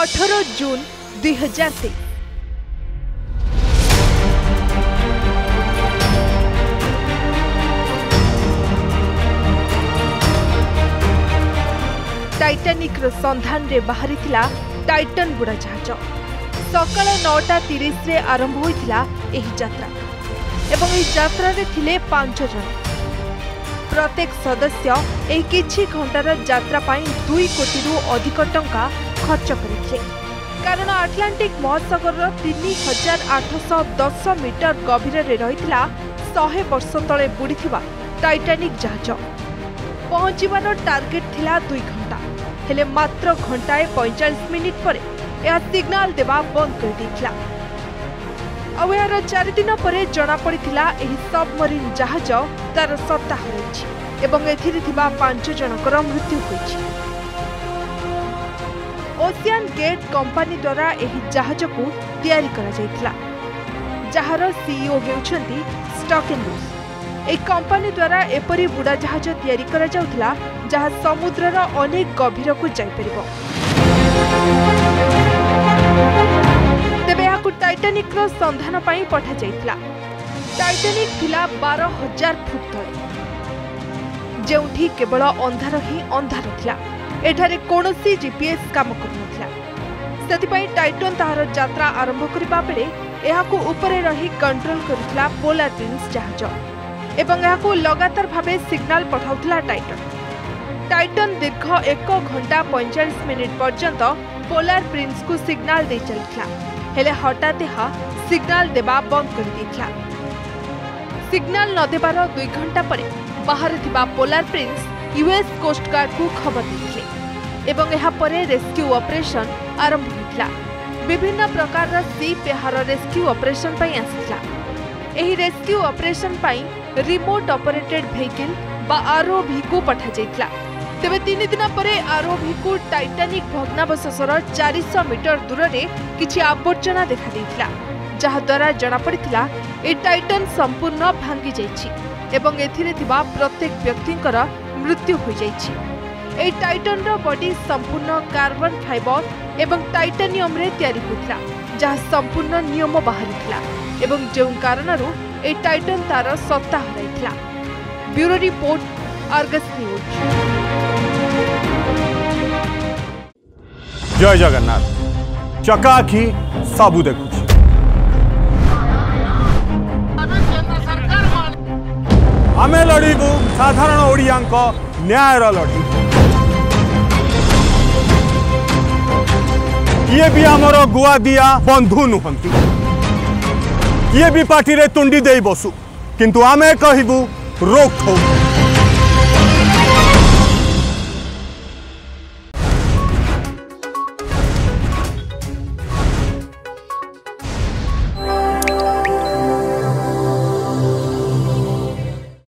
18 जून 2023। Titanic संधान रे बाहरी थिला टाइटन बुड़ाजहाज। सकाल 9:30 रे आरंभ होइथिला एही यात्रा एवं एही यात्रा रे थिले 5 जन। प्रत्येक सदस्य एही किछि घंटार यात्रा पाई 2 कोटी रु अधिक टंका खर्च करिथिले, कारण आटलांटिक महासागर रो 3810 मीटर गभीर रे रहिथिला 100 वर्ष तले बुड़ीथिबा टाइटानिक जहाज। पहुंचीबार टार्गेट थिला 2 घंटा, हेले मात्र घंटाए 45 मिनिट पर यह सिग्नल देवा बंद कर दिखला। अब यार 4 दिन पर जना पड़ी थिला एही सबमरीन जहाज तार सत्ता होइछि एवं एथिरे थिबा 5 जनकर मृत्यु होइछि। ओशियन गेट कंपनी द्वारा एही जहाज को तैयारी करा जाइथिला, जहार सीईओ हेउछंती स्टॉकिनस। ए कंपनी द्वारा एपरी बुड़ा जहाज तैयारी करा जाउथिला जहा समुद्रर अनेक गभीर को जाई परिबो। तेबे याकु टाइटानिक रो संधान पाई पठा जाइथिला। टाइटानिक थिला 12,000 फुट तले, जेउठी केवल अंधार ही अंधार थिला। एठारे कोनोसी जीपीएस काम करुनथिला, सेतिपाई टाइटन ताहार यात्रा आरंभ करिबा बेले याकु उपरे रही कंट्रोल करुथिला पोलार प्रिन्स जहाज एवं याकु लगातार भाबे सिग्नल पठाउथिला टाइटन। दीर्घ 1 घंटा 45 मिनिट पर्यंत पोलार प्रिंस को सिग्नल दे चलता, हेले हठात यह सिग्नल देवा बंद कर दिया। सिग्नल न देवार 2 घंटा पर बाहर थिबा Polar Prince US Coast Guard को खबर देथिले एवं एहा परे रेस्क्यू ऑपरेशन आरंभ होइतला। विभिन्न प्रकार सीप एहार रेस्क्यू ऑपरेशन पई आसिला। एही रेस्क्यू ऑपरेशन पई रिमोट ऑपरेटेड व्हीकल बा आरओवी को पठा जाइतला। तेबे 3 दिन पर आरओवी को टाइटानिक भग्नावशेषर 400 मीटर दूर से किसी आवर्जना देखा देइथिला, जहा द्वारा जना पड़िथिला ए टाइटन संपूर्ण भांगी जाइछि एवं एथिरे थिबा प्रत्येक व्यक्तिंकर मृत्यु हो जाइछि। ए टाइटन रो बॉडी संपूर्ण कार्बन फाइबर एवं टाइटानियम रे तयारी होइथिला, जहा संपूर्ण नियम बाहरिथिला एवं जेउ कारणरू ए टाइटन तार सत्ता हराइथिला। Bureau report, Argus News. जय जगन्नाथ। चकाखी सबू देखु आम लड़ू साधारण ओडिया न्यायर लड़ी ये भी आमर गुआदिया बंधु नुहंती, ये भी पार्टी रे तुंडी दे बसु, किंतु आमे कहबू रोक।